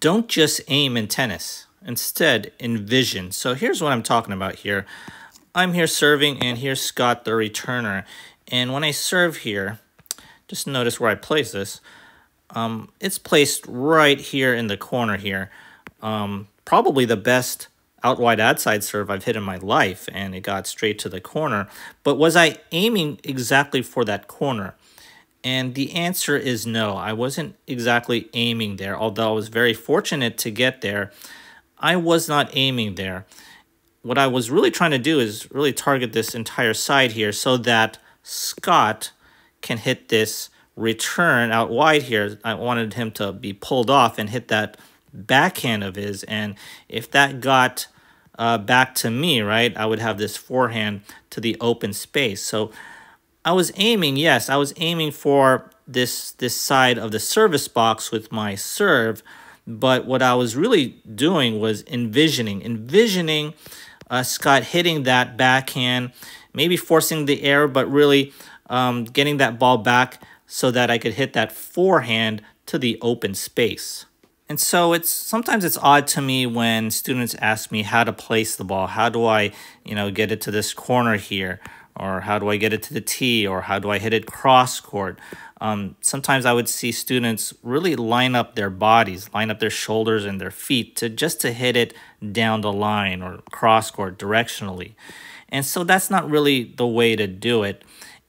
don't just aim in tennis. Instead, envision. So here's what I'm talking about here. I'm here serving, and here's Scott the returner. And when I serve here, just notice where I place this. It's placed right here in the corner here. Probably the best out wide outside serve I've hit in my life, and it got straight to the corner. But was I aiming exactly for that corner? And the answer is no. I wasn't exactly aiming there, although I was very fortunate to get there. I was not aiming there. What I was really trying to do is really target this entire side here so that Scott can hit this return out wide here. I wanted him to be pulled off and hit that backhand of his, and if that got back to me, right, I would have this forehand to the open space. So I was aiming, yes, I was aiming for this side of the service box with my serve, but what I was really doing was envisioning Scott hitting that backhand, maybe forcing the air, but really getting that ball back so that I could hit that forehand to the open space. And so sometimes it's odd to me when students ask me how to place the ball. How do I, get it to this corner here? Or how do I get it to the tee? Or how do I hit it cross court? Sometimes I would see students really line up their bodies, line up their shoulders and their feet just to hit it down the line or cross court directionally. And so that's not really the way to do it.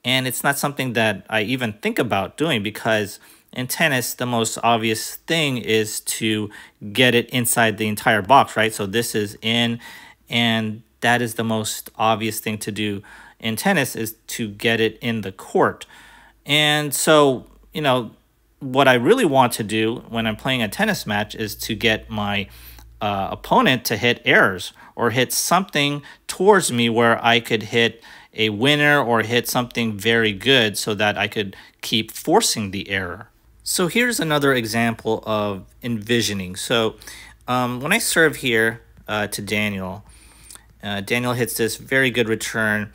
And it's not something that I even think about doing, because in tennis, the most obvious thing is to get it inside the entire box, right? So this is in, and that is the most obvious thing to do in tennis, is to get it in the court. And so, what I really want to do when I'm playing a tennis match is to get my opponent to hit errors or hit something towards me where I could hit a winner or hit something very good so that I could keep forcing the error. So here's another example of envisioning. So when I serve here to Daniel, Daniel hits this very good return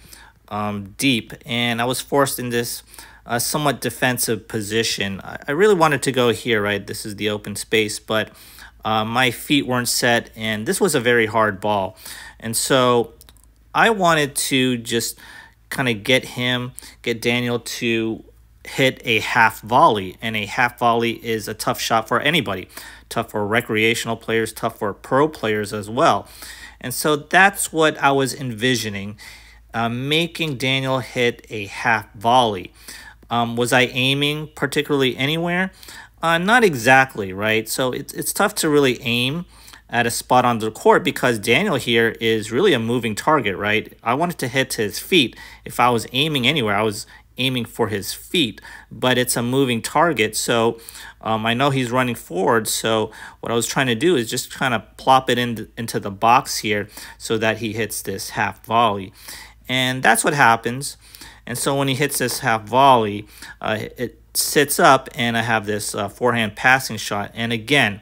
deep, and I was forced in this somewhat defensive position. I really wanted to go here, right? This is the open space, but my feet weren't set, and this was a very hard ball. And so I wanted to just kind of get Daniel to hit a half volley, and a half volley is a tough shot for anybody, tough for recreational players, tough for pro players as well. And so that's what I was envisioning, making Daniel hit a half volley. Was I aiming particularly anywhere? Not exactly, right? So it's tough to really aim at a spot on the court because Daniel here is really a moving target, right? I wanted to hit his feet. If I was aiming anywhere, I was aiming for his feet, but it's a moving target. So I know he's running forward. So what I was trying to do is just kind of plop it into the box here so that he hits this half volley. And that's what happens. And so when he hits this half volley, it sits up, and I have this forehand passing shot. And again,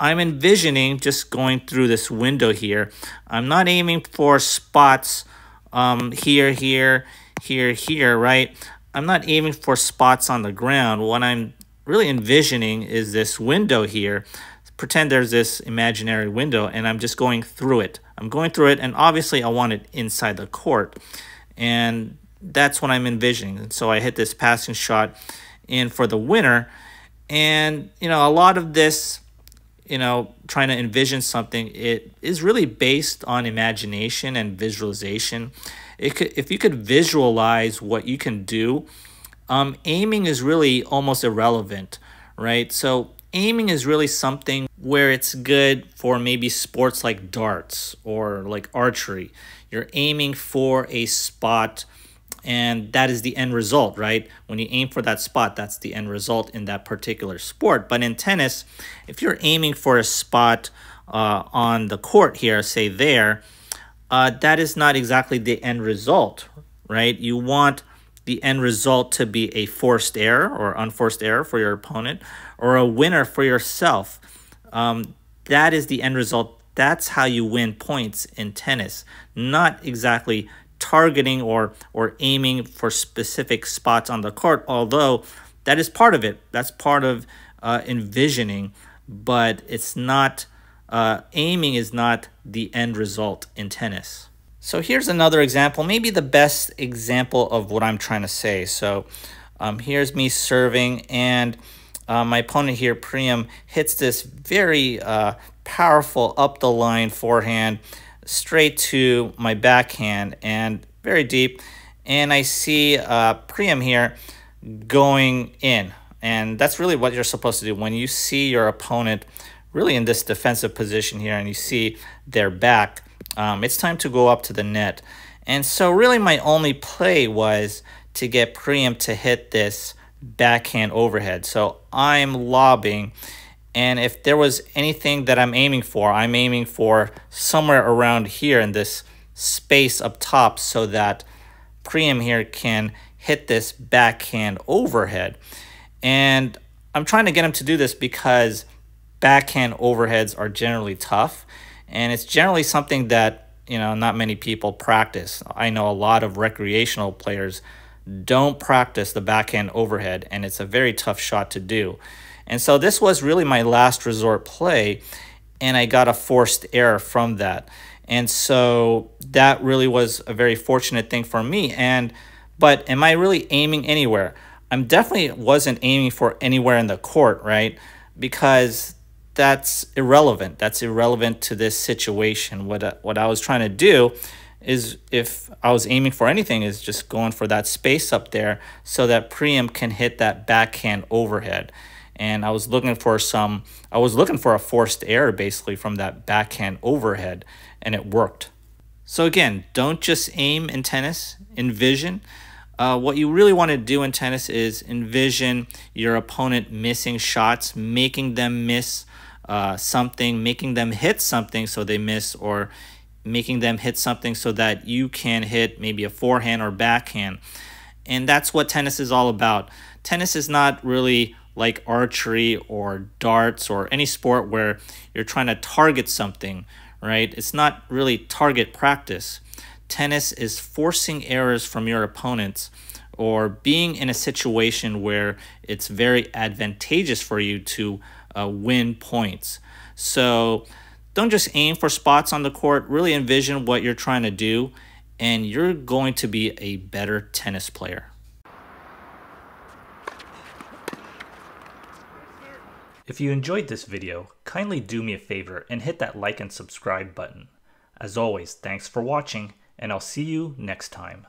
I'm envisioning just going through this window here. I'm not aiming for spots here, right? I'm not aiming for spots on the ground. What I'm really envisioning is this window here. Pretend there's this imaginary window, and I'm just going through it. I'm going through it, and obviously I want it inside the court. And that's what I'm envisioning. And so I hit this passing shot in for the winner. And, a lot of this, trying to envision something, it is really based on imagination and visualization. If you could visualize what you can do, aiming is really almost irrelevant, right? So aiming is really something where it's good for maybe sports like darts or like archery. You're aiming for a spot, and that is the end result, right? When you aim for that spot, that's the end result in that particular sport. But in tennis, if you're aiming for a spot on the court here, say there, that is not exactly the end result, right? You want the end result to be a forced error or unforced error for your opponent or a winner for yourself. That is the end result. That's how you win points in tennis, not exactly targeting or aiming for specific spots on the court, although that is part of it. That's part of envisioning but it's not, aiming is not the end result in tennis. So here's another example, maybe the best example of what I'm trying to say. So here's me serving, and my opponent here, Priyam, hits this very powerful up the line forehand straight to my backhand and very deep. And I see Priyam here going in. And that's really what you're supposed to do when you see your opponent really in this defensive position here and you see their back. It's time to go up to the net. And so really my only play was to get Priyam to hit this backhand overhead. So I'm lobbing, and if there was anything that I'm aiming for somewhere around here in this space up top so that Priyam here can hit this backhand overhead. And I'm trying to get him to do this because backhand overheads are generally tough. And it's generally something that, you know, not many people practice. I know a lot of recreational players don't practice the backhand overhead, and it's a very tough shot to do. And so this was really my last resort play, and I got a forced error from that. And so that really was a very fortunate thing for me. But am I really aiming anywhere? I'm definitely wasn't aiming for anywhere in the court, right? Because that's irrelevant. That's irrelevant to this situation. What I was trying to do is, if I was aiming for anything, is just going for that space up there so that Priyam can hit that backhand overhead. And I was looking for a forced error basically from that backhand overhead, and it worked. So again, don't just aim in tennis, envision. What you really want to do in tennis is envision your opponent missing shots, making them miss something, making them hit something so they miss, or making them hit something so that you can hit maybe a forehand or backhand. And that's what tennis is all about. Tennis is not really like archery or darts or any sport where you're trying to target something, right? It's not really target practice. Tennis is forcing errors from your opponents, or being in a situation where it's very advantageous for you to win points. So don't just aim for spots on the court, really envision what you're trying to do, and you're going to be a better tennis player. If you enjoyed this video, kindly do me a favor and hit that like and subscribe button. As always, thanks for watching, and I'll see you next time.